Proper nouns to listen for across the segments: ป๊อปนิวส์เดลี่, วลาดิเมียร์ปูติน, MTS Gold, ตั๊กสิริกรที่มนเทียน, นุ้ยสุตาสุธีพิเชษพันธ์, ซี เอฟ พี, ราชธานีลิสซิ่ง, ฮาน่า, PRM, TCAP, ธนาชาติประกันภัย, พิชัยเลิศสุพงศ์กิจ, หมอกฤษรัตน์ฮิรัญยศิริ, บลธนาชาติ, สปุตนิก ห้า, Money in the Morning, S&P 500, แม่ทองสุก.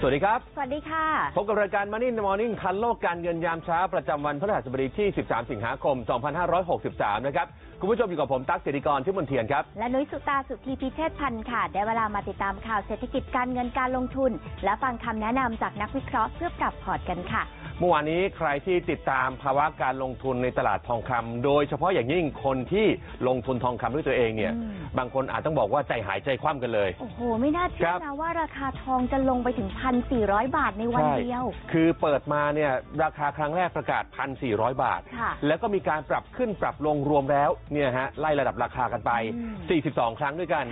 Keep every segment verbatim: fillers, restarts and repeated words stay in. สวัสดีครับสวัสดีค่ะพบกับรายการ Money in the Morning ทันโลกการเงินยามเช้าประจำวันพฤหัสบดีที่สิบสามสิงหาคมสองพันห้าร้อยหกสิบสามนะครับคุณผู้ชมอยู่กับผมตั๊กสิริกรที่มนเทียนครับและนุ้ยสุตาสุธีพิเชษพันธ์ค่ะได้เวลามาติดตามข่าวเศรษฐกิจการเงินการลงทุนและฟังคำแนะนำจากนักวิเคราะห์เพื่อปรับพอร์ตกันค่ะเมื่อวานนี้ใครที่ติดตามภาวะการลงทุนในตลาดทองคำโดยเฉพาะอย่างยิ่งคนที่ลงทุนทองคำด้วยตัวเองเนี่ยบางคนอาจต้องบอกว่าใจหายใจคว่ำกันเลยโอ้โหไม่น่าเชื่อนะว่าราคาทองจะลงไปถึง หนึ่งพันสี่ร้อยบาทในวันเดียวคือเปิดมาเนี่ยราคาครั้งแรกประกาศ หนึ่งพันสี่ร้อยบาทแล้วก็มีการปรับขึ้นปรับลงรวมแล้วเนี่ยฮะไล่ระดับราคากันไปสี่สิบสองครั้งด้วยกัน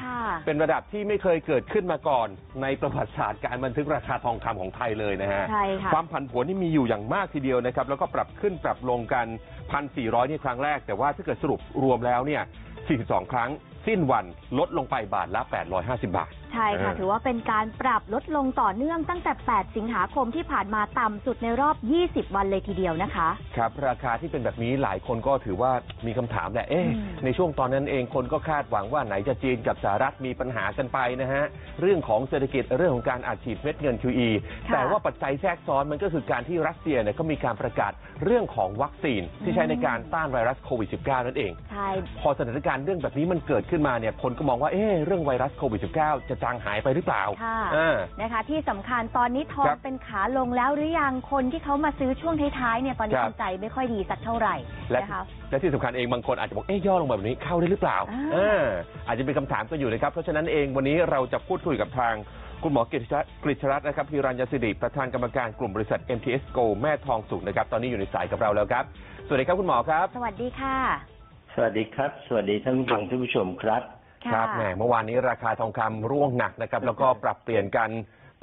เป็นระดับที่ไม่เคยเกิดขึ้นมาก่อนในประวัติศาสตร์การบันทึกราคาทองคำของไทยเลยนะฮะความผันผวนที่มีอยู่อย่างมากทีเดียวนะครับแล้วก็ปรับขึ้นปรับลงกัน หนึ่งพันสี่ร้อย นี่ครั้งแรกแต่ว่าถ้าเกิดสรุปรวมแล้วเนี่ยสี่สิบสองครั้งสิ้นวันลดลงไปบาทละแปดร้อยห้าสิบบาทใช่ค่ะถือว่าเป็นการปรับลดลงต่อเนื่องตั้งแต่แปดสิงหาคมที่ผ่านมาต่ำสุดในรอบยี่สิบวันเลยทีเดียวนะคะครับราคาที่เป็นแบบนี้หลายคนก็ถือว่ามีคำถามแหละเอ๊ะในช่วงตอนนั้นเองคนก็คาดหวังว่าไหนจะจีนกับสหรัฐมีปัญหากันไปนะฮะเรื่องของเศรษฐกิจเรื่องของการอัดฉีดเม็ดเงิน คิว อี แต่ว่าปัจจัยแทรกซ้อนมันก็คือการที่รัสเซียเนี่ยก็มีการประกาศเรื่องของวัคซีนที่ใช้ในการต้านไวรัสโควิด สิบเก้า นั่นเองใช่พอสถานการณ์เรื่องแบบนี้มันเกิดขึ้นมาเนี่ยคนก็มองว่าเอ๊ะเรื่องไวรัสโควิด สิบเก้า จะจางหายไปหรือเปล่านะคะที่สำคัญตอนนี้ทองเป็นขาลงแล้วหรือยังคนที่เขามาซื้อช่วงท้ายๆเนี่ยตอนนี้ใจไม่ค่อยดีสักเท่าไหร่นะคะและที่สำคัญเองบางคนอาจจะบอกเอ๊ะย่อลงแบบนี้เข้าได้หรือเปล่าอาจจะเป็นคำถามกันอยู่นะครับเพราะฉะนั้นเองวันนี้เราจะพูดคุยกับทางคุณหมอกฤษรัตน์นะครับฮิรัญยศิริประธานกรรมการกลุ่มบริษัท เอ็ม ที เอส Gold แม่ทองสุกนะครับตอนนี้อยู่ในสายกับเราแล้วครับสวัสดีครับคุณหมอครับสวัสดีค่ะสวัสดีครับสวัสดีท่านผู้ฟังท่านผู้ชมครับครับแหมเมื่อวานนี้ราคาทองคำร่วงหนักนะครับแล้วก็ปรับเปลี่ยนกัน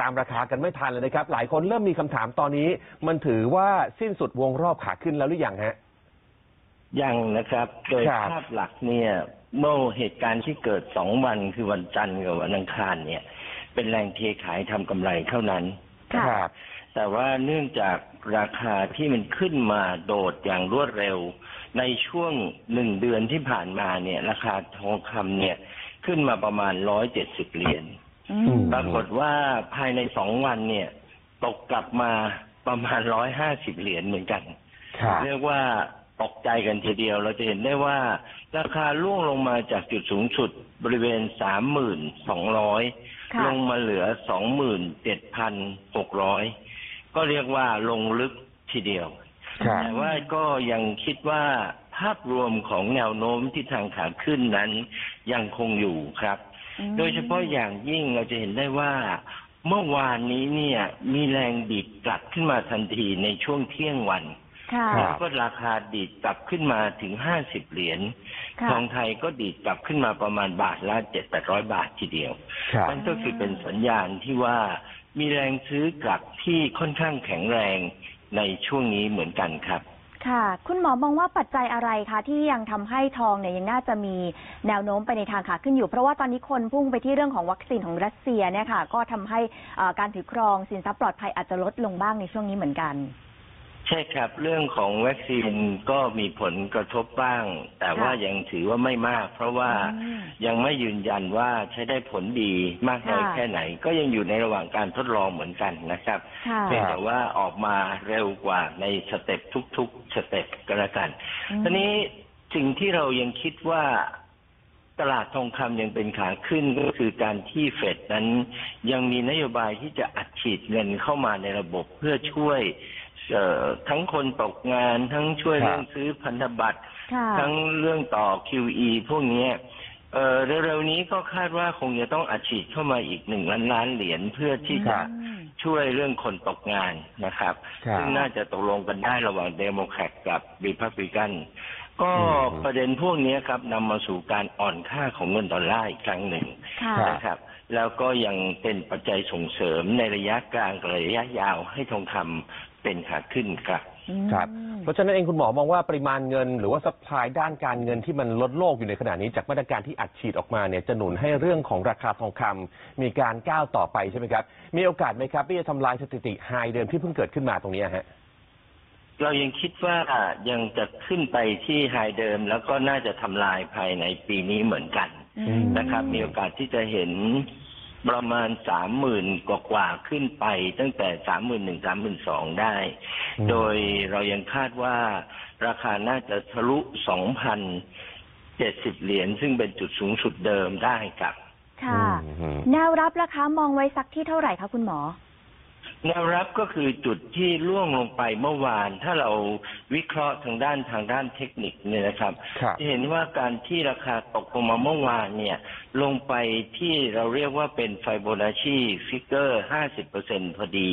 ตามราคากันไม่ทันเลยนะครับหลายคนเริ่มมีคำถามตอนนี้มันถือว่าสิ้นสุดวงรอบขาขึ้นแล้วหรือยังฮะยังนะครับโดยภาพหลักเนี่ยเมื่อเหตุการณ์ที่เกิดสองวันคือวันจันทร์กับวันอังคารเนี่ยเป็นแรงเทขายทำกำไรเท่านั้นครับแต่ว่าเนื่องจากราคาที่มันขึ้นมาโดดอย่างรวดเร็วในช่วงหนึ่งเดือนที่ผ่านมาเนี่ยราคาทองคำเนี่ยขึ้นมาประมาณร้อยเจ็ดสิบเหรียญปรากฏว่าภายในสองวันเนี่ยตกกลับมาประมาณร้อยห้าสิบเหรียญเหมือนกันเรียกว่าตกใจกันทีเดียวเราจะเห็นได้ว่าราคาร่วงลงมาจากจุดสูงสุดบริเวณสามหมื่นสองร้อยลงมาเหลือสองหมื่นเจ็ดพันหกร้อยก็เรียกว่าลงลึกทีเดียวแต่ว่าก็ยังคิดว่าภาพรวมของแนวโน้มที่ทางขาขึ้นนั้นยังคงอยู่ครับโดยเฉพาะอย่างยิ่งเราจะเห็นได้ว่าเมื่อวานนี้เนี่ยมีแรงดีดกลับขึ้นมาทันทีในช่วงเที่ยงวันแล้วก็ราคาดีดกลับขึ้นมาถึงห้าสิบเหรียญทองไทยก็ดีดกลับขึ้นมาประมาณบาทละเจ็ดแปดร้อยบาททีเดียวนั่นก็คือเป็นสัญญาณที่ว่ามีแรงซื้อกลับที่ค่อนข้างแข็งแรงในช่วงนี้เหมือนกันครับค่ะคุณหมอมองว่าปัจจัยอะไรคะที่ยังทำให้ทองเนี่ยยังน่าจะมีแนวโน้มไปในทางขาขึ้นอยู่เพราะว่าตอนนี้คนพุ่งไปที่เรื่องของวัคซีนของรัสเซียเนี่ยค่ะก็ทำให้การถือครองสินทรัพย์ปลอดภัยอาจจะลดลงบ้างในช่วงนี้เหมือนกันใช่ครับเรื่องของวัคซีนก็มีผลกระทบบ้างแต่ว่ายังถือว่าไม่มากเพราะว่ายังไม่ยืนยันว่าใช้ได้ผลดีมากน้อยแค่ไหนก็ยังอยู่ในระหว่างการทดลองเหมือนกันนะครับเพียงแต่ว่าออกมาเร็วกว่าในสเต็ปทุกๆสเต็ปก็แล้วกันทีนี้สิ่งที่เรายังคิดว่าตลาดทองคำยังเป็นขาขึ้นก็คือการที่เฟดนั้นยังมีนโยบายที่จะอัดฉีดเงินเข้ามาในระบบเพื่อช่วยทั้งคนตกงานทั้งช่วยเรื่องซื้อพันธบัตรทั้งเรื่องต่อ คิว อี พวกนี้เร็วๆนี้ก็คาดว่าคงจะต้องอัดฉีดเข้ามาอีกหนึ่งล้านล้านเหรียญเพื่อที่จะช่วยเรื่องคนตกงานนะครับซึ่งน่าจะตกลงกันได้ระหว่างเดโมแครตกับรีพับลิกันก็ประเด็นพวกนี้ครับนำมาสู่การอ่อนค่าของเงินดอลลาร์อีกครั้งหนึ่งนะครับแล้วก็ยังเป็นปัจจัยส่งเสริมในระยะกลางกับระยะยาวให้ทองคำเป็นขาขึ้นครับครับเพราะฉะนั้นเองคุณหมอมองว่าปริมาณเงินหรือว่าซัพพลายด้านการเงินที่มันลดโลกอยู่ในขณะนี้จากมาตรการที่อัดฉีดออกมาเนี่ยจะหนุนให้เรื่องของราคาทองคำมีการก้าวต่อไปใช่ไหมครับมีโอกาสไหมครับที่จะทำลายสถิติไฮเดิมที่เพิ่งเกิดขึ้นมาตรงนี้ฮะเรายังคิดว่ายังจะขึ้นไปที่ไฮเดิมแล้วก็น่าจะทำลายภายในปีนี้เหมือนกันนะครับมีโอกาสที่จะเห็น ประมาณสามหมื่นกว่าขึ้นไปตั้งแต่สามหมื่นหนึ่งสามหมื่นสองได้โดยเรายังคาดว่าราคาน่าจะทะลุสองพันเจ็ดสิบเหรียญซึ่งเป็นจุดสูงสุดเดิมได้ครับค่ะแนวรับราคามองไว้สักที่เท่าไหร่คะคุณหมอแนวรับก็คือจุดที่ล่วงลงไปเมื่อวานถ้าเราวิเคราะห์ทางด้านทางด้านเทคนิคเนี่ยนะครับจะเห็นว่าการที่ราคาตกลงมาเมื่อวานเนี่ยลงไปที่เราเรียกว่าเป็นไฟโบนัชชีฟิกเกอร์ ห้าสิบเปอร์เซ็นต์ พอดี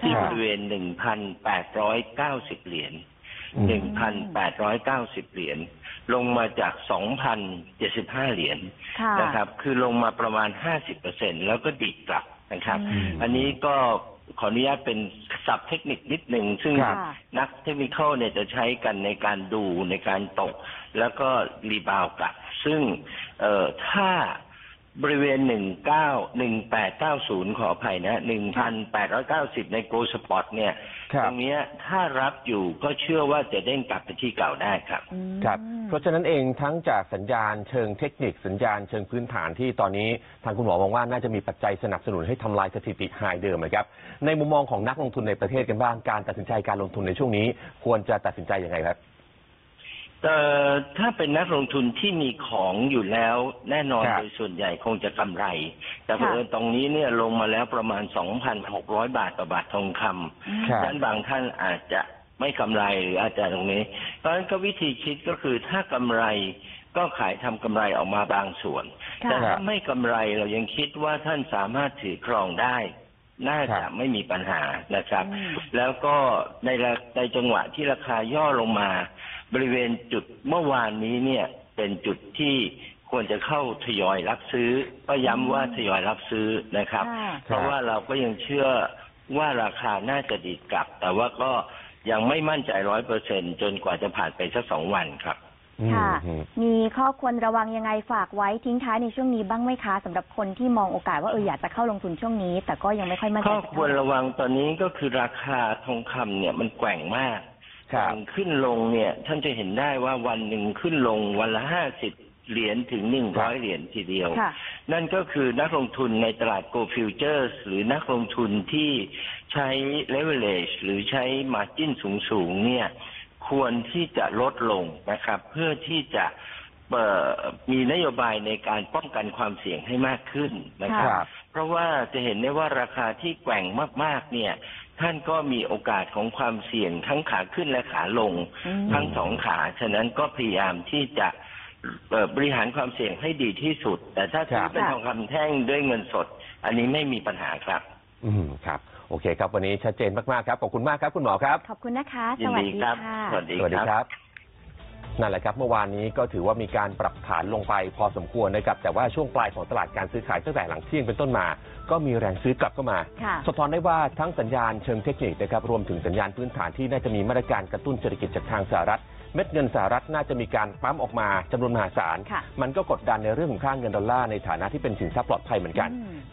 ที่บริเวณ หนึ่งพันแปดร้อยเก้าสิบ เหรียญ หนึ่งพันแปดร้อยเก้าสิบ เหรียญลงมาจาก สองพันเจ็ดสิบห้า เหรียญนะครับคือลงมาประมาณ ห้าสิบเปอร์เซ็นต์ แล้วก็ดิดกลับนะครับอันนี้ก็ขออนุญาตเป็นศัพท์เทคนิคนิดหนึ่งซึ่งนักเทคนิคเนี่ยจะใช้กันในการดูในการตกแล้วก็รีบาวกลับซึ่งเอ่อถ้าบริเวณ หนึ่งพันแปดร้อยเก้าสิบ ขออภัยนะ หนึ่งพันแปดร้อยเก้าสิบ ในโกลด์สปอตเนี่ยตรงนี้ถ้ารับอยู่ก็เชื่อว่าจะเด้งกลับไปที่เก่าได้ครับครับเพราะฉะนั้นเองทั้งจากสัญญาณเชิงเทคนิคสัญญาณเชิงพื้นฐานที่ตอนนี้ทางคุณหมอมองว่าน่าจะมีปัจจัยสนับสนุนให้ทำลายสถิติไฮเดิมนะครับในมุมมองของนักลงทุนในประเทศกันบ้างการตัดสินใจการลงทุนในช่วงนี้ควรจะตัดสินใจยังไงครับแต่ถ้าเป็นนักลงทุนที่มีของอยู่แล้วแน่นอนโดยส่วนใหญ่คงจะกำไรแต่เผอิญตรงนี้เนี่ยลงมาแล้วประมาณ สองพันหกร้อย บาทต่อบาททองคำดังนั้นบางท่านอาจจะไม่กำไรหรืออาจจะตรงนี้เพราะฉะนั้นก็วิธีคิดก็คือถ้ากำไรก็ขายทำกำไรออกมาบางส่วนแต่ถ้าไม่กำไรเรายังคิดว่าท่านสามารถถือครองได้น่าจะไม่มีปัญหานะครับแล้วก็ในในจังหวะที่ราคาย่อลงมาบริเวณจุดเมื่อวานนี้เนี่ยเป็นจุดที่ควรจะเข้าทยอยรับซื้อก็ย้ำว่าทยอยรับซื้อนะครับเพราะว่าเราก็ยังเชื่อว่าราคาน่าจะดีดกลับแต่ว่าก็ยังไม่มั่นใจร้อยเปอร์เซ็นต์จนกว่าจะผ่านไปสักสองวันครับค่ะมีข้อควรระวังยังไงฝากไว้ทิ้งท้ายในช่วงนี้บ้างไหมคะสำหรับคนที่มองโอกาสว่าเอออยากจะเข้าลงทุนช่วงนี้แต่ก็ยังไม่ค่อยมั่นใจข้อควรระวังตอนนี้ก็คือราคาทองคำเนี่ยมันแกว่งมากขึ้นลงเนี่ยท่านจะเห็นได้ว่าวันหนึ่งขึ้นลงวันละห้าสิบเหรียญถึงหนึ่งร้อยเหรียญทีเดียวนั่นก็คือนักลงทุนในตลาดโกลด์ฟิวเจอร์สหรือนักลงทุนที่ใช้เลเวอเรจหรือใช้มาร์จิ้นสูงๆเนี่ยควรที่จะลดลงนะครับเพื่อที่จะมีนโยบายในการป้องกันความเสี่ยงให้มากขึ้นนะครับเพราะว่าจะเห็นได้ว่าราคาที่แกว่งมากๆเนี่ยท่านก็มีโอกาสของความเสี่ยงทั้งขาขึ้นและขาลงทั้งสองขาฉะนั้นก็พยายามที่จะบริหารความเสี่ยงให้ดีที่สุดแต่ถ้าซื้อเป็นทองคำแท่งด้วยเงินสดอันนี้ไม่มีปัญหาครับอืมครับโอเคครับวันนี้ชัดเจนมากๆครับขอบคุณมากครับคุณหมอครับขอบคุณนะคะสวัสดีค่ะสวัสดีครับนั่นแหละครับเมื่อวานนี้ก็ถือว่ามีการปรับฐานลงไปพอสมควรนะครับแต่ว่าช่วงปลายของตลาดการซื้อขายตั้งแต่หลังเที่ยงเป็นต้นมาก็มีแรงซื้อกลับเข้ามาสะท้อนได้ว่าทั้งสัญญาณเชิงเทคนิคนะครับรวมถึงสัญญาณพื้นฐานที่น่าจะมีมาตรการกระตุ้นเศรษฐกิจจากทางสหรัฐเม็ดเงินสหรัฐน่าจะมีการปั๊มออกมาจำนวนมหาศาลมันก็กดดันในเรื่องของค่าเงินดอลลาร์ในฐานะที่เป็นสินทรัพย์ปลอดภัยเหมือนกัน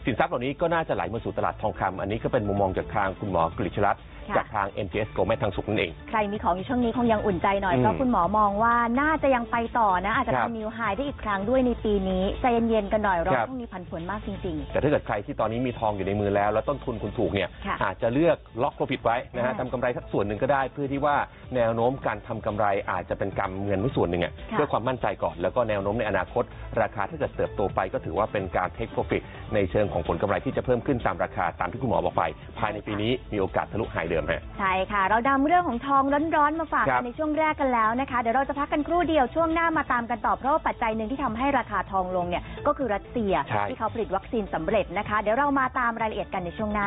สินทรัพย์เหล่านี้ก็น่าจะไหลมาสู่ตลาดทองคำอันนี้ก็เป็นมุมมองจากทางคุณหมอกฤษรัตน์จากทาง เอ็ม ที เอส Gold แม่ทางสุขนั่นเองใครมีของในช่วงนี้คงยังอุ่นใจหน่อยเพราะคุณหมอมองว่าน่าจะยังไปต่อนะอาจจะทำนิวไฮได้อีกครั้งด้วยในปีนี้ใจเย็นๆกันหน่อยเราต้องมีผันผวนมากจริงๆแต่ถ้าเกิดใครที่ตอนนี้มีทองอยู่ในมือแล้วแล้วต้นทุนคุณถูกเนี่ยอาจจะเลือกล็อกโปรฟิตไว้นะฮะทำกำไรสักส่วนหนึ่งก็ได้เพื่อที่ว่าแนวโน้มการทำกำไรอาจจะเป็นกำเงินไว้ส่วนหนึ่งอ่ะเพื่อความมั่นใจก่อนแล้วก็แนวโน้มในอนาคตราคาถ้าเกิดเติบโตไปก็ถือว่าเป็นการ take profit ในเชิงของผลกำไรที่จะเพิ่มขึ้นตามราคาตามที่คุณหมอบอกไปภายในปีนี้มีโอกาสทะลุไฮเดิมฮะใช่ค่ะเรานำเรื่องของทองร้อนๆมาฝากกันในช่วงแรกกันแล้วนะคะเดี๋ยวเราจะพักกันครู่เดียวช่วงหน้ามาตามกันต่อเพราะปัจจัยหนึ่งที่ทำให้ราคาทองลงเนี่ยก็คือรัสเซียที่เขาผลิตวัคซีนสำเร็จนะคะเดี๋ยวเรามาตามรายละเอียดกันในช่วงหน้า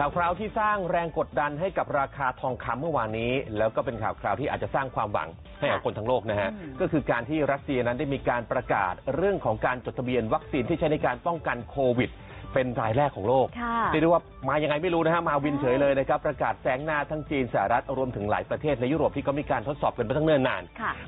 ข่าวคราวที่สร้างแรงกดดันให้กับราคาทองคำเมื่อวานนี้แล้วก็เป็นข่าวคราวที่อาจจะสร้างความหวังให้กับคนทั้งโลกนะฮะก็คือการที่รัสเซียนั้นได้มีการประกาศเรื่องของการจดทะเบียนวัคซีนที่ใช้ในการป้องกันโควิดเป็นรายแรกของโลกเรียกได้ว่ามายังไงไม่รู้นะฮะมาวินเฉยเลยนะครับประกาศแซงหน้าทั้งจีนสหรัฐรวมถึงหลายประเทศในยุโรปที่ก็มีการทดสอบกันมาตั้งเนิ่นนาน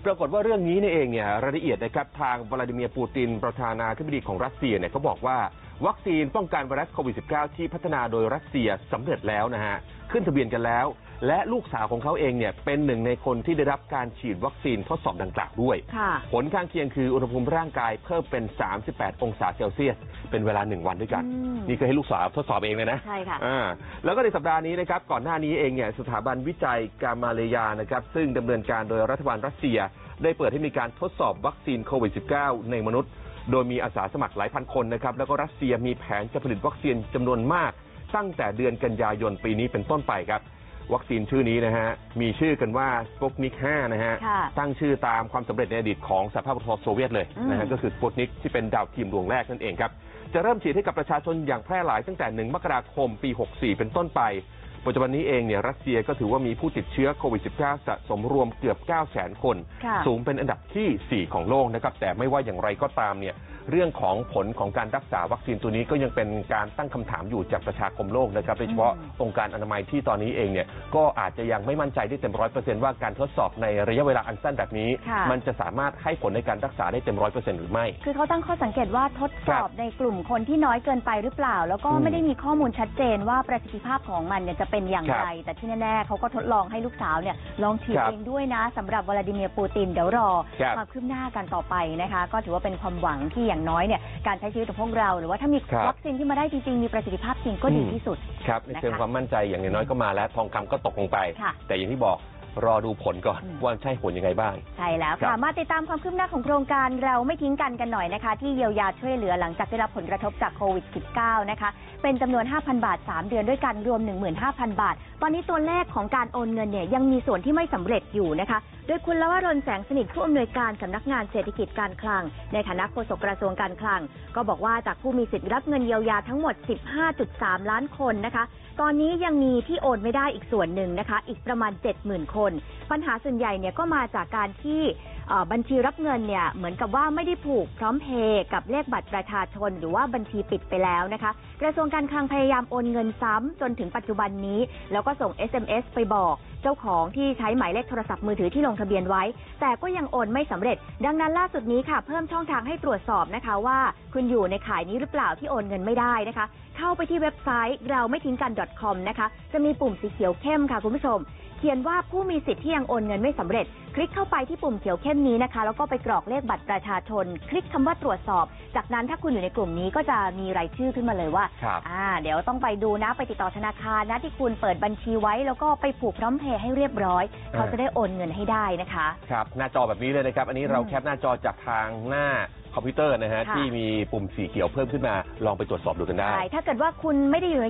ปรากฏว่าเรื่องนี้นี่เองเนี่ยรายละเอียดนะครับทางวลาดิเมียร์ปูตินประธานาธิบดีของรัสเซียเนี่ยเขาบอกว่าวัคซีนป้องกันไวรัสโควิด สิบเก้า ที่พัฒนาโดยรัสเซียสำเร็จแล้วนะฮะขึ้นทะเบียนกันแล้ว และลูกสาวของเขาเองเนี่ยเป็นหนึ่งในคนที่ได้รับการฉีดวัคซีนทดสอบดังกล่าวด้วยผลข้างเคียงคืออุณหภูมิร่างกายเพิ่มเป็นสามสิบแปดองศาเซลเซียสเป็นเวลาหนึ่งวันด้วยกันนี่คือให้ลูกสาวทดสอบเองเลยนะใช่ค่ะแล้วก็ในสัปดาห์นี้นะครับก่อนหน้านี้เองเนี่ยสถาบันวิจัยกามาเลียนะครับซึ่งดำเนินการโดยรัฐบาลรัสเซียได้เปิดให้มีการทดสอบวัคซีนโควิด สิบเก้า ในมนุษย์โดยมีอาสาสมัครหลายพันคนนะครับแล้วก็รัสเซียมีแผนจะผลิตวัคซีนจำนวนมากตั้งแต่เดือนกันยายนปีนี้เป็นต้นไปครับวัคซีนชื่อนี้นะฮะมีชื่อกันว่าสปุตนิก ห้า นะฮะตั้งชื่อตามความสำเร็จในอดีตของสหภาพโซเวียตเลยนะฮะก็คือสปุตนิกที่เป็นดาวเทียมดวงแรกนั่นเองครับจะเริ่มฉีดให้กับประชาชนอย่างแพร่หลายตั้งแต่หนึ่งมกราคมปีหกสี่เป็นต้นไปปัจจุบันนี้เองเนี่ยรัสเซียก็ถือว่ามีผู้ติดเชื้อโควิด สิบเก้า สะสมรวมเกือบ เก้าแสน คนสูงเป็นอันดับที่สี่ของโลกนะครับแต่ไม่ว่าอย่างไรก็ตามเนี่ยเรื่องของผลของการรักษาวัคซีนตัวนี้ก็ยังเป็นการตั้งคำถามอยู่จากประชาคมโลกนะครับโดยเฉพาะองค์การอนามัยที่ตอนนี้เองเนี่ยก็อาจจะยังไม่มั่นใจได้เต็มร้อยเปอร์เซ็นต์ว่าการทดสอบในระยะเวลาอันสั้นแบบนี้มันจะสามารถให้ผลในการรักษาได้เต็มร้อยเปอร์เซ็นต์หรือไม่คือเขาตั้งข้อสังเกตว่าทดสอบในกลุ่มคนที่น้อยเกินไปหรือเปล่าแล้วก็ไม่ได้มีข้อมูลชัดเจนว่าประสิทธิภาพของมันเนี่ยจะเป็นอย่างไรแต่ที่แน่ๆเขาก็ทดลองให้ลูกสาวเนี่ยลองฉีดเองด้วยนะสำหรับวลาดิเมียร์ปูตินเดี๋ยวรอความคืบหน้ากันต่อไปนะคะก็ถือว่าเป็นความหวังที่อย่างน้อยเนี่ยการใช้ชีวิตของพวกเราหรือว่าถ้ามีวัคซีนที่มาได้จริงๆมีประสิทธิภาพจริงก็ดีที่สุดครับในเชิงความมั่นใจอย่างน้อยก็มาแล้วทองคำก็ตกลงไปแต่อย่างที่บอกรอดูผลก่อนว่าใช่ผลยังไงบ้างใช่แล้วค่ะมาติดตามความคืบหน้าของโครงการเราไม่ทิ้งกันกันหน่อยนะคะที่เยียวยาช่วยเหลือหลังจากได้รับผลกระทบจากโควิด สิบเก้า นะคะเป็นจำนวน ห้าพัน บาทสามเดือนด้วยกันรวม หนึ่งหมื่นห้าพัน บาทตอนนี้ตัวเลขของการโอนเงินเนี่ยยังมีส่วนที่ไม่สำเร็จอยู่นะคะโดยคุณลวรนแสงสนิทผู้อำนวยการสำนักงานเศรษฐกิจการคลังในฐานะโฆษกกระทรวงการคลังก็บอกว่าจากผู้มีสิทธิ์รับเงินเยียวยาทั้งหมด สิบห้าจุดสาม ล้านคนนะคะตอนนี้ยังมีที่โอนไม่ได้อีกส่วนหนึ่งนะคะอีกประมาณ เจ็ดหมื่น คนปัญหาส่วนใหญ่เนี่ยก็มาจากการที่บัญชีรับเงินเนี่ยเหมือนกับว่าไม่ได้ผูกพร้อมเพย์กับเลขบัตรประชาชนหรือว่าบัญชีปิดไปแล้วนะคะกระทรวงการคลังพยายามโอนเงินซ้ำจนถึงปัจจุบันนี้แล้วก็ส่ง เอส เอ็ม เอส ไปบอกเจ้าของที่ใช้หมายเลขโทรศัพท์มือถือที่ลงทะเบียนไว้แต่ก็ยังโอนไม่สำเร็จดังนั้นล่าสุดนี้ค่ะเพิ่มช่องทางให้ตรวจสอบนะคะว่าคุณอยู่ในข่ายนี้หรือเปล่าที่โอนเงินไม่ได้นะคะเข้าไปที่เว็บไซต์เราไม่ทิ้งกัน .com นะคะจะมีปุ่มสีเขียวเข้มค่ะคุณผู้ชมเขียนว่าผู้มีสิทธิ์ที่ยังโอนเงินไม่สำเร็จคลิกเข้าไปที่ปุ่มเขียวเข้มนี้นะคะแล้วก็ไปกรอกเลขบัตรประชาชนคลิกคำว่าตรวจสอบจากนั้นถ้าคุณอยู่ในกลุ่มนี้ก็จะมีรายชื่อขึ้นมาเลยว่าอ่าเดี๋ยวต้องไปดูนะไปติดต่อธนาคารนะที่คุณเปิดบัญชีไว้แล้วก็ไปผูกพร้อมเพย์ให้เรียบร้อยเขาจะได้โอนเงินให้ได้นะคะครับหน้าจอแบบนี้เลยนะครับอันนี้เราแคปหน้าจอจากทางหน้าคอมพิวเตอร์นะฮะที่มีปุ่มสีเขียวเพิ่มขึ้นมาลองไปตรวจสอบดูกันได้ถ้าเกิดว่าคุณไม่ได้อยู่ใน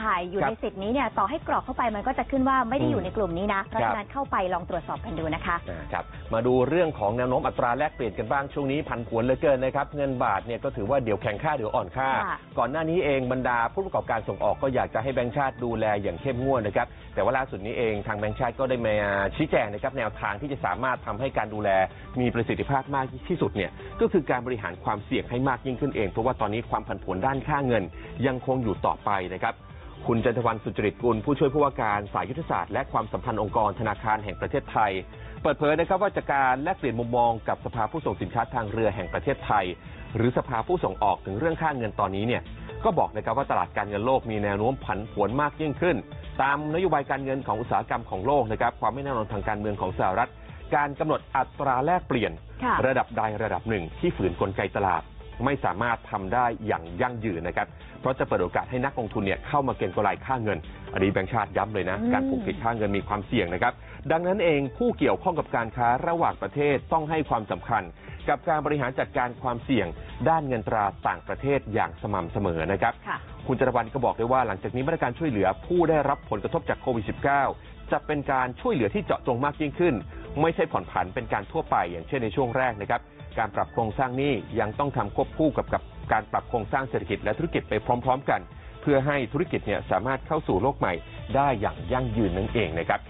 ข่ายอยู่ในสิทธิ์นี้เนี่ยต่อให้กรอกเข้าไปมันก็จะขึ้นว่าไม่ได้อยู่ในกลุ่มนี้นะเพราะฉะนั้นเข้าไปลองตรวจสอบกันดูนะคะครับมาดูเรื่องของแนวโน้มอัตราแลกเปลี่ยนกันบ้างช่วงนี้ผันผวนเหลือเกินนะครับเงินบาทเนี่ยก็ถือว่าเดี๋ยวแข็งค่าเดี๋ยวอ่อนค่าก่อนหน้านี้เองบรรดาผู้ประกอบการส่งออกก็อยากจะให้แบงก์ชาติดูแลอย่างเข้มงวดนะครับแต่ว่าล่าสุดนี้เองทางแบงก์ชาติก็ได้มาชี้แจงนะครับแนวทางที่จะสามารถทำให้การดูแลมีประสิทธิภาพมากที่สุดเนี่ยก็คือการบริหารความเสี่ยงให้มากยิ่งขึ้นเองเพราะว่าตอนนี้ความผันผวนด้านค่าเงินยังคงอยู่ต่อไปนะครับคุณจันทวรรณสุจริตกุลผู้ช่วยผู้ว่าการสายยุทธศาสตร์และความสัมพันธ์องค์กรธนาคารแห่งประเทศไทยเปิดเผยนะครับว่าจากการแลกเปลี่ยนมุมมองกับสภาผู้ส่งสินค้าทางเรือแห่งประเทศไทยหรือสภาผู้ส่งออกถึงเรื่องค่าเงินตอนนี้เนี่ยก็บอกนะครับว่าตลาดการเงินโลกมีแนวโน้มผันผวนมากยิ่งขึ้นตามนโยบายการเงินของอุตสาหกรรมของโลกนะครับความไม่แน่นอนทางการเมืองของสหรัฐการกำหนดอัตราแลกเปลี่ยนระดับใดระดับหนึ่งที่ฝืนกลไกตลาดไม่สามารถทำได้อย่างยั่งยืนนะครับเพราะจะเปิดโอกาสให้นักลงทุนเนี่ยเข้ามาเก็งกำไรค่าเงินอดีตแบงก์ชาติย้ำเลยนะการผูกติดค่าเงินมีความเสี่ยงนะครับดังนั้นเองผู้เกี่ยวข้องกับการค้าระหว่างประเทศต้องให้ความสำคัญกับการบริหารจัดการความเสี่ยงด้านเงินตราต่างประเทศอย่างสม่ำเสมอนะครับคุณจรวรรณก็บอกด้วยว่าหลังจากนี้มาตรการช่วยเหลือผู้ได้รับผลกระทบจากโควิด สิบเก้า จะเป็นการช่วยเหลือที่เจาะจงมากยิ่งขึ้นไม่ใช่ผ่อนผันเป็นการทั่วไปอย่างเช่นในช่วงแรกนะครับการปรับโครงสร้างหนี้ยังต้องทำควบคู่กับกับการปรับโครงสร้างเศรษฐกิจและธุรกิจไปพร้อมๆกันเพื่อให้ธุรกิจเนี่ยสามารถเข้าสู่โลกใหม่ได้อย่างยั่งยืนนั่นเองนะครับ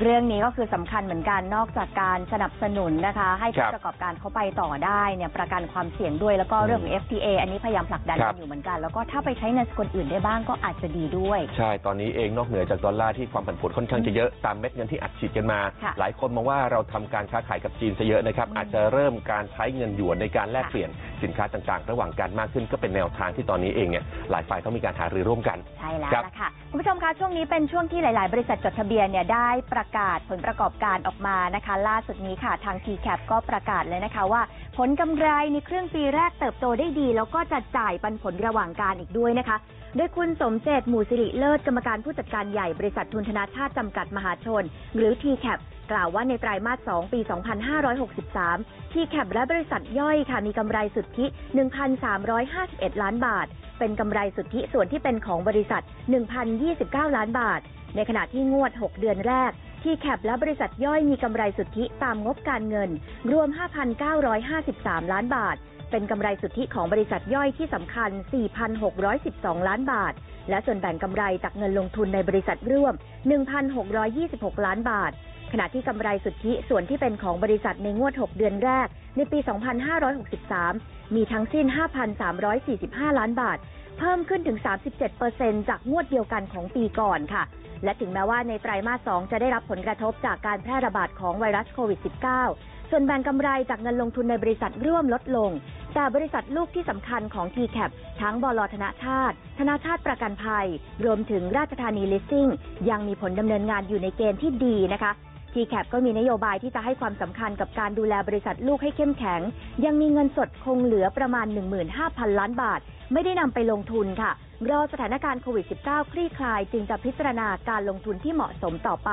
เรื่องนี้ก็คือสำคัญเหมือนกันนอกจากการสนับสนุนนะคะให้ผู้ประกอบการเขาไปต่อได้เนี่ยประกันความเสี่ยงด้วยแล้วก็เรื่องของ เอฟ ที เอ อันนี้พยายามผลักดันกันอยู่เหมือนกันแล้วก็ถ้าไปใช้ในสกุลอื่นได้บ้างก็อาจจะดีด้วยใช่ตอนนี้เองนอกเหนือจากดอลลาร์ที่ความผันผวนค่อนข้างจะเยอะตามเม็ดเงินที่อัดฉีดกันมาหลายคนมองว่าเราทำการค้าขายกับจีนซะเยอะนะครับอาจจะเริ่มการใช้เงินหยวนในการแลกเปลี่ยนสินค้าต่างๆระหว่างกันมากขึ้นก็เป็นแนวทางที่ตอนนี้เองเนี่ยหลายฝ่ายต้องมีการหารือร่วมกันใช่แล้วค่ะคุณผู้ชมคะช่วงนี้เป็นช่วงที่หลายๆบริษัทจดทะเบียนเนี่ยได้ประกาศผลประกอบการออกมานะคะล่าสุดนี้ค่ะทาง ที แคป ก็ประกาศเลยนะคะว่าผลกำไรในครึ่งปีแรกเติบโตได้ดีแล้วก็จะจ่ายปันผลระหว่างการอีกด้วยนะคะโดยคุณสมเจตหมู่สิริเลิศกรรมการผู้จัดการใหญ่บริษัททุนธนาชาติจำกัดมหาชนหรือ ที แคป กล่าวว่าในไตรมาสสองปีสองพันห้าร้อยหกสิบสาม ที แคป และบริษัทย่อยค่ะมีกำไรสุทธิ หนึ่งพันสามร้อยห้าสิบเอ็ด ล้านบาทเป็นกำไรสุทธิส่วนที่เป็นของบริษัท หนึ่งพันยี่สิบเก้า ล้านบาทในขณะที่งวดหกเดือนแรกที แคป และบริษัทย่อยมีกำไรสุทธิตามงบการเงินรวม ห้าพันเก้าร้อยห้าสิบสาม ล้านบาทเป็นกำไรสุทธิของบริษัทย่อยที่สำคัญ สี่พันหกร้อยสิบสอง ล้านบาทและส่วนแบ่งกำไรจากเงินลงทุนในบริษัทร่วม หนึ่งพันหกร้อยยี่สิบหก ล้านบาทขณะที่กำไรสุทธิส่วนที่เป็นของบริษัทในงวดหกเดือนแรกในปีสองพันห้าร้อยหกสิบสามมีทั้งสิ้น ห้าพันสามร้อยสี่สิบห้า ล้านบาทเพิ่มขึ้นถึง สามสิบเจ็ดเปอร์เซ็นต์ จากงวดเดียวกันของปีก่อนค่ะและถึงแม้ว่าในไตรมาสสองจะได้รับผลกระทบจากการแพร่ระบาดของไวรัสโควิด สิบเก้า ส่วนแบ่งกำไรจากเงินลงทุนในบริษัทร่วมลดลงแต่บริษัทลูกที่สำคัญของ ที แคป ทั้งบลธนาชาติธนาชาติประกันภัยรวมถึงราชธานีลิสซิ่งยังมีผลดำเนินงานอยู่ในเกณฑ์ที่ดีนะคะ ที แคป ก็มีนโยบายที่จะให้ความสำคัญกับการดูแลบริษัทลูกให้เข้มแข็งยังมีเงินสดคงเหลือประมาณ หนึ่งหมื่นห้าพัน ล้านบาทไม่ได้นำไปลงทุนค่ะรอสถานการณ์โควิด สิบเก้า คลี่คลายจึงจะพิจารณาการลงทุนที่เหมาะสมต่อไป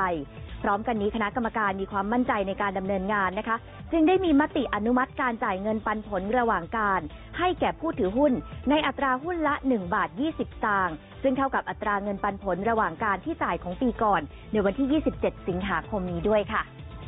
พร้อมกันนี้คณะกรรมการมีความมั่นใจในการดำเนินงานนะคะจึงได้มีมติอนุมัติการจ่ายเงินปันผลระหว่างการให้แก่ผู้ถือหุ้นในอัตราหุ้นละ หนึ่งบาทยี่สิบสตางค์ซึ่งเท่ากับอัตราเงินปันผลระหว่างการที่จ่ายของปีก่อนในวันที่ยี่สิบเจ็ดสิงหาคมนี้ด้วยค่ะ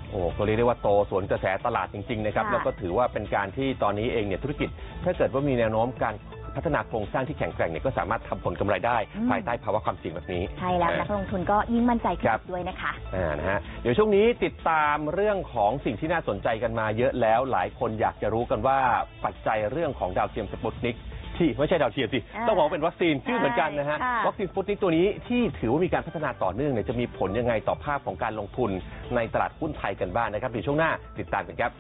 โอ้ก็เรียกได้ว่าโตสวนกระแสตลาดจริงๆนะครับแล้วก็ถือว่าเป็นการที่ตอนนี้เองเนี่ยธุรกิจถ้าเกิดว่ามีแนวโน้มการพัฒนาโครงสร้างที่แข็งแกร่งเนี่ยก็สามารถทำผลกำไรได้ภายใต้ภาวะความเสี่ยงแบบนี้ใช่แล้วนักลงทุนก็ยิ่งมั่นใจขึ้นด้วยนะคะอ่านะฮะเดี๋ยวช่วงนี้ติดตามเรื่องของสิ่งที่น่าสนใจกันมาเยอะแล้วหลายคนอยากจะรู้กันว่าปัจจัยเรื่องของดาวเทียมสปุตนิกที่ไม่ใช่ดาวเทียมสิต้องบอกเป็นวัคซีนชื่อเหมือนกันนะฮะวัคซีนสปุตนิกตัวนี้ที่ถือว่ามีการพัฒนาต่อเนื่องเนี่ยจะมีผลยังไงต่อภาพของการลงทุนในตลาดหุ้นไทยกันบ้างนะครับเดี๋ยวช่วงหน้าติดตามกันครับ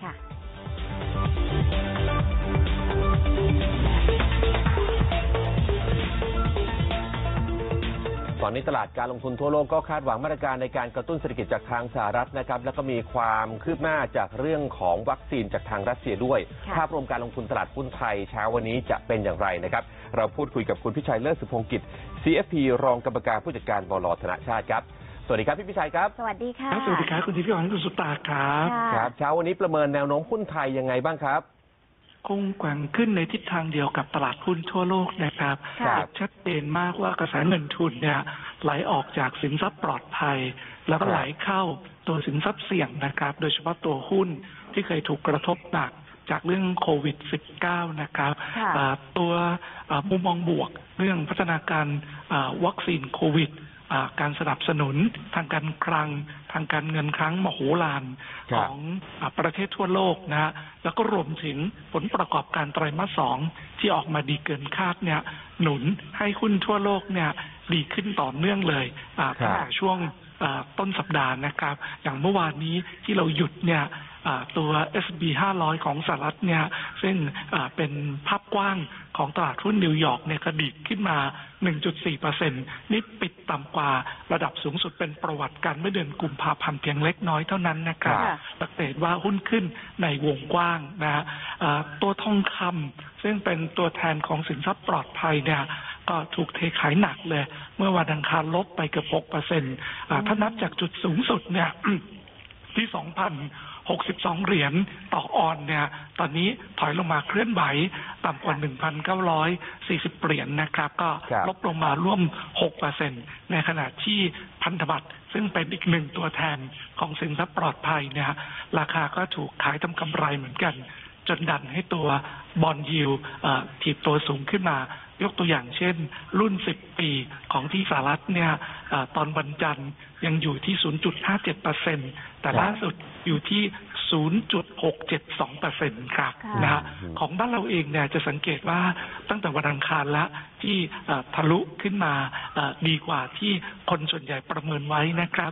ตอนนี้ตลาดการลงทุนทั่วโลกก็คาดหวังมาตรการในการกระตุ้นเศรษฐกิจจากทางสหรัฐนะครับแล้วก็มีความคืบหน้าจากเรื่องของวัคซีนจากทางรัสเซียด้วยภาพรวมการลงทุนตลาดหุ้นไทยเช้าวันนี้จะเป็นอย่างไรนะครับเราพูดคุยกับคุณพิชัยเลิศสุพงศ์กิจ ซี เอฟ พี รองกรรมการผู้จัดการบลธนาชาติครับสวัสดีครับพี่พิชัยครับสวัสดีค่ะสวัสดีครับคุณทิพย์คุณสุตาครับครับเช้าวันนี้ประเมินแนวโน้มหุ้นไทยยังไงบ้างครับคงแกว่งขึ้นในทิศทางเดียวกับตลาดหุ้นทั่วโลกนะครับชัดเจนมากว่ากระแสเงินทุนเนี่ยไหลออกจากสินทรัพย์ปลอดภัยแล้วก็ไหลเข้าตัวสินทรัพย์เสี่ยงนะครับโดยเฉพาะตัวหุ้นที่เคยถูกกระทบหนักจากเรื่องโควิด สิบเก้า นะครับตัวมุมมองบวกเรื่องพัฒนาการวัคซีนโควิดการสนับสนุนทางการคลังทางการเงินครั้งมโหฬารของประเทศทั่วโลกนะฮะแล้วก็รวมถึงผลประกอบการไตรมาสสองที่ออกมาดีเกินคาดเนี่ยหนุนให้หุ้นทั่วโลกเนี่ยดีขึ้นต่อเนื่องเลยตั้งแต่ช่วงต้นสัปดาห์นะครับอย่างเมื่อวานนี้ที่เราหยุดเนี่ยตัว เอส แอนด์ พี ห้าร้อย ของสหรัฐเนี่ยซึ่งเป็นภาพกว้างของตลาดหุ้นนิวยอร์กเนี่ยกระดิกขึ้นมา หนึ่งจุดสี่เปอร์เซ็นต์ นี่ปิดต่ำกว่าระดับสูงสุดเป็นประวัติการเมื่อเดือนกุมภาพันธ์เพียงเล็กน้อยเท่านั้นนะครับสังเกตว่าหุ้นขึ้นในวงกว้างนะฮะตัวทองคำซึ่งเป็นตัวแทนของสินทรัพย์ปลอดภัยเนี่ยก็ถูกเทขายหนักเลยเมื่อวันอังคารลบไปเกือบ หกเปอร์เซ็นต์ ถ้านับจากจุดสูงสุดเนี่ยที่ สองพันหกสิบสอง เหรียญต่อออนเนี่ยตอนนี้ถอยลงมาเคลื่อนไหวต่ำกว่า หนึ่งพันเก้าร้อยสี่สิบ เหรียญ น, นะครับก็ลบลงมาร่วม หกเปอร์เซ็นต์ ในขณะที่พันธบัตรซึ่งเป็นอีกหนึ่งตัวแทนของสินทรัพย์ปลอดภัยเนี่ยราคาก็ถูกขายทำกำไรเหมือนกันจ จนดันให้ตัวบอนด์ยิลด์ถีบตัวสูงขึ้นมายกตัวอย่างเช่นรุ่นสิบปีของที่สหรัฐเนี่ยตอนวันจันทร์ยังอยู่ที่ ศูนย์จุดห้าเจ็ดเปอร์เซ็นต์ แต่ล่าสุดอยู่ที่ ศูนย์จุดหกเจ็ดสองเปอร์เซ็นต์ ครับนะฮะของบ้านเราเองเนี่ยจะสังเกตว่าตั้งแต่วันอังคารละที่ทะลุขึ้นมาดีกว่าที่คนส่วนใหญ่ประเมินไว้นะครับ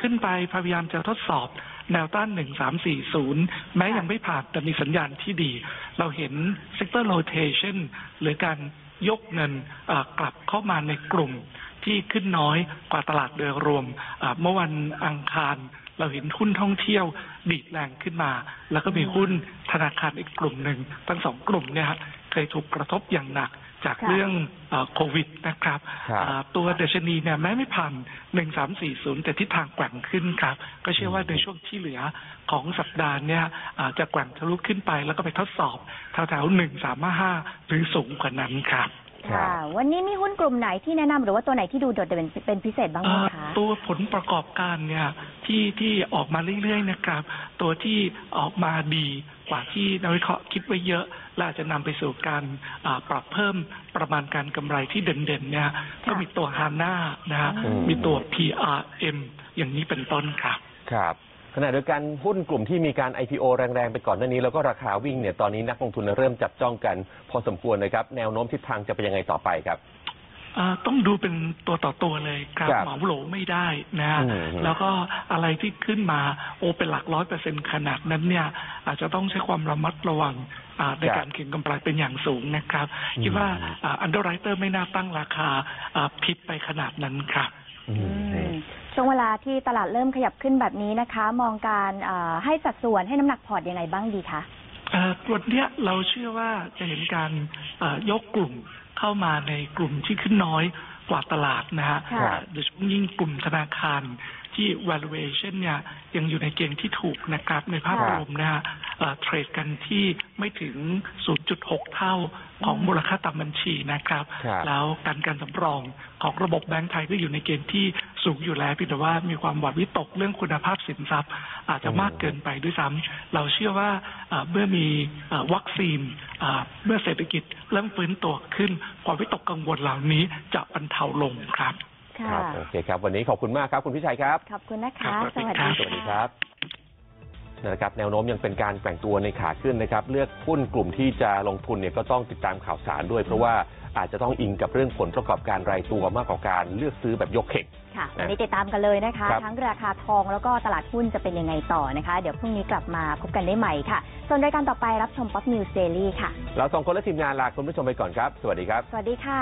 ขึ้นไปพยายามจะทดสอบแนวต้านหนึ่งสามสี่ศูนย์แม้ยังไม่ผ่านแต่มีสัญญาณที่ดีเราเห็น sector rotation หรือการยกเงินกลับเข้ามาในกลุ่มที่ขึ้นน้อยกว่าตลาดโดยรวมเมื่อวันอังคารเราเห็นหุ้นท่องเที่ยวดีดแรงขึ้นมาแล้วก็มีหุ้นธนาคารอีกกลุ่มหนึ่งทั้งสองกลุ่มเนี่ยเคยถูกกระทบอย่างหนักจากเรื่องโควิดนะครับตัวดัชนีเนี่ยแม้ไม่ผ่านหนึ่งสามสี่ศูนย์แต่ทิศทางแกว่งขึ้นครับก็เชื่อว่าในช่วงที่เหลือของสัปดาห์เนี่ยจะแกว่งทะลุขึ้นไปแล้วก็ไปทดสอบแถวๆหนึ่งสามห้าหรือสูงกว่านั้นครับค่ะวันนี้มีหุ้นกลุ่มไหนที่แนะนำหรือว่าตัวไหนที่ดูโดดเด่นเป็นพิเศษบ้างไหมคะตัวผลประกอบการเนี่ยที่ที่ออกมาเรื่อยๆนะครับตัวที่ออกมาดีกว่าที่นักวิเคราะห์คิดไว้เยอะและจะนำไปสู่การปรับเพิ่มประมาณการกำไรที่เด่นๆเนี่ยก็มีตัวฮาน่านะฮะมีตัว พี อาร์ เอ็ม อย่างนี้เป็นต้นครับครับขณะเดียวกันหุ้นกลุ่มที่มีการ ไอ พี โอ แรงๆไปก่อนหน้านี้แล้วก็ราคาวิ่งเนี่ยตอนนี้นักลงทุนเริ่มจับจ้องกันพอสมควรเลยครับแนวโน้มทิศทางจะเป็นยังไงต่อไปครับต้องดูเป็นตัวต่อตัวเลยครับเหมาโหลไม่ได้นะแล้วก็อะไรที่ขึ้นมาโอเป็นหลักร้อยเปอร์เซ็นต์ขนาดนั้นเนี่ยอาจจะต้องใช้ความระมัดระวังในการเก็งกำไรเป็นอย่างสูงนะครับคิดว่าอันเดอร์ไรเตอร์ไม่น่าตั้งราคาผิดไปขนาดนั้นครับช่วงเวลาที่ตลาดเริ่มขยับขึ้นแบบนี้นะคะมองการให้สัดส่วนให้น้ำหนักพอร์ตยังไงบ้างดีคะตัวเนี้ยเราเชื่อว่าจะเห็นการยกกลุ่มเข้ามาในกลุ่มที่ขึ้นน้อยกว่าตลาดนะฮะโดยเฉพาะยิ่งกลุ่มธนาคารที่ valuation เนี่ยยังอยู่ในเกณฑ์ที่ถูกนะครับในภาพรวมนะฮะเทรดกันที่ไม่ถึง ศูนย์จุดหก เท่าของมูลค่าตามบัญชีนะครับแล้วการการสำรองของระบบแบงก์ไทยก็อยู่ในเกณฑ์ที่สูงอยู่แล้วเพียงแต่ว่ามีความหวาดวิตกเรื่องคุณภาพสินทรัพย์อาจจะมากเกินไปด้วยซ้ำเราเชื่อว่าเมื่อมีวัคซีนเมื่อเศรษฐกิจเริ่มฟื้นตัวขึ้นความวิตกกังวลเหล่านี้จะบรรเทาลงครับครับโอเคครับวันนี้ขอบคุณมากครับคุณพิชัยครับขอบคุณนะคะสวัสดีสวัสดีครับนะครับแนวโน้มยังเป็นการแกว่งตัวในขาขึ้นนะครับเลือกหุ้นกลุ่มที่จะลงทุนเนี่ยก็ต้องติดตามข่าวสารด้วยเพราะว่าอาจจะต้องอิงกับเรื่องผลประกอบการรายตัวมากกว่าการเลือกซื้อแบบยกเข่งค่ะวันนี้ติดตามกันเลยนะคะทั้งราคาทองแล้วก็ตลาดหุ้นจะเป็นยังไงต่อนะคะเดี๋ยวพรุ่งนี้กลับมาพบกันได้ใหม่ค่ะส่วนรายการต่อไปรับชมป๊อปนิวส์เดลี่ค่ะเราสองคนและทีมงานลาคุณผู้ชมไปก่อนครับสวัสดีครับสวัสดีค่ะ